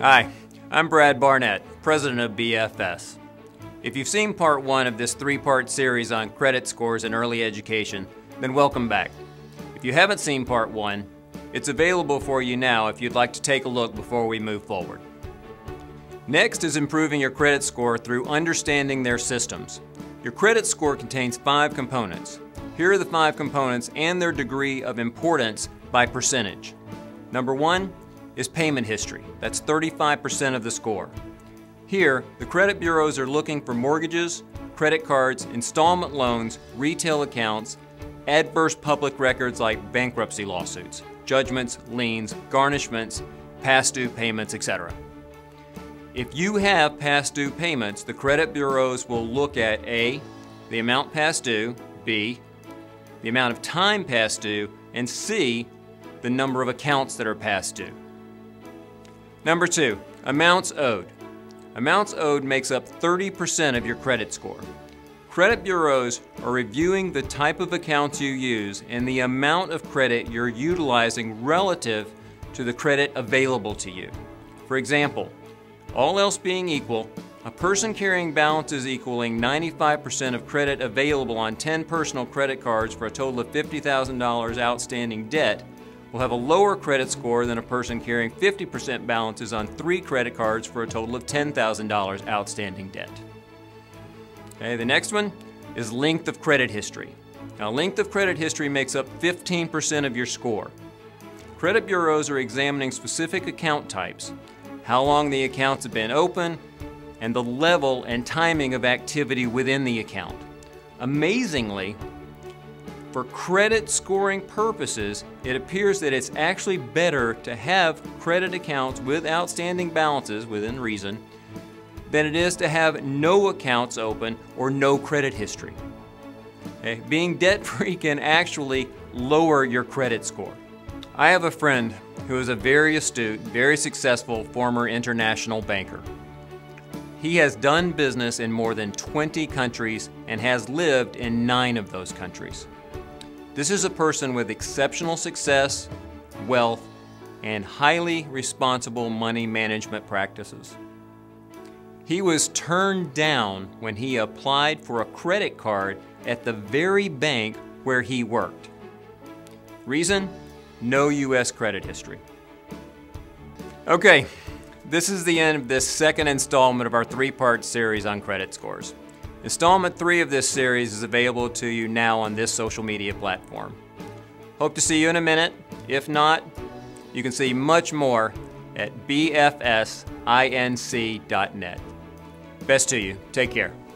Hi, I'm Brad Barnett, president of BFS. If you've seen part one of this three-part series on credit scores in early education, then welcome back. If you haven't seen part one, it's available for you now if you'd like to take a look before we move forward. Next is improving your credit score through understanding their systems. Your credit score contains 5 components. Here are the 5 components and their degree of importance by percentage. Number 1, is payment history. That's 35% of the score. Here, the credit bureaus are looking for mortgages, credit cards, installment loans, retail accounts, adverse public records like bankruptcy lawsuits, judgments, liens, garnishments, past due payments, etc. If you have past due payments, the credit bureaus will look at A, the amount past due, B, the amount of time past due, and C, the number of accounts that are past due. Number 2, amounts owed. Amounts owed makes up 30% of your credit score. Credit bureaus are reviewing the type of accounts you use and the amount of credit you're utilizing relative to the credit available to you. For example, all else being equal, a person carrying balances equaling 95% of credit available on 10 personal credit cards for a total of $50,000 outstanding debt will have a lower credit score than a person carrying 50% balances on 3 credit cards for a total of $10,000 outstanding debt. Okay, the next one is length of credit history. Now, length of credit history makes up 15% of your score. Credit bureaus are examining specific account types, how long the accounts have been open, and the level and timing of activity within the account. Amazingly, for credit scoring purposes, it appears that it's actually better to have credit accounts with outstanding balances, within reason, than it is to have no accounts open or no credit history. Okay? Being debt-free can actually lower your credit score. I have a friend who is a very astute, very successful former international banker. He has done business in more than 20 countries and has lived in 9 of those countries. This is a person with exceptional success, wealth, and highly responsible money management practices. He was turned down when he applied for a credit card at the very bank where he worked. Reason? No U.S. credit history. Okay, this is the end of this second installment of our three-part series on credit scores. Installment 3 of this series is available to you now on this social media platform. Hope to see you in a minute. If not, you can see much more at bfsinc.net. Best to you. Take care.